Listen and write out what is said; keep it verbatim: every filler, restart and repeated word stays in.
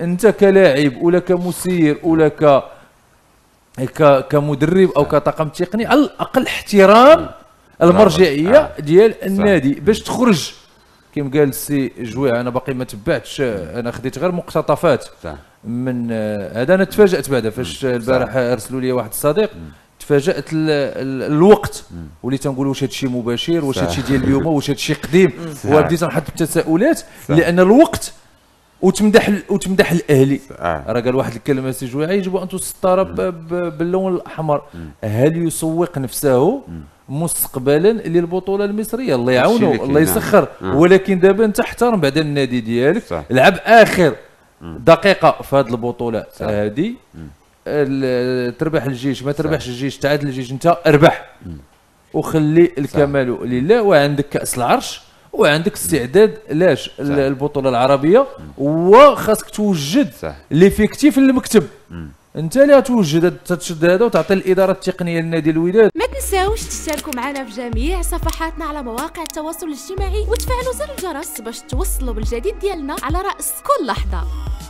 انت كلاعب ولا كمسير ولا ك كمدرب او كطاقم تقني، على الاقل احترام المرجعيه ديال النادي باش تخرج. كيما قال السي جويع، انا باقي ما تبعتش، انا خديت غير مقتطفات من هذا. انا تفاجات بعدا فاش البارح ارسلوا لي واحد الصديق، تفاجات الوقت وليت نقول واش هادشي مباشر، واش هادشي ديال اليوم، واش هادشي قديم، وبديت نحط التساؤلات لان الوقت. وتمدح وتمدح الاهلي، راه قال واحد الكلمه سي جويعي، يجبوا ان تسطر باللون الاحمر. هل يسوق نفسه مستقبلا للبطوله المصريه؟ الله يعاونه الله يسخر. ولكن دابا انت احترم بعد النادي ديالك، لعب اخر دقيقه في هذه البطوله هذه، تربح الجيش ما تربحش الجيش، تعادل الجيش، انت اربح وخلي الكمال لله. وعندك كاس العرش وعندك استعداد لاش البطوله العربيه، وخاصك توجد ليفيكتيف المكتب. انت اللي غتوجد تشد هذا وتعطي الاداره التقنيه لنادي الوداد. ما تنساوش تشاركوا معنا في جميع صفحاتنا على مواقع التواصل الاجتماعي، وتفعلوا زر الجرس باش توصلوا بالجديد ديالنا على راس كل لحظه.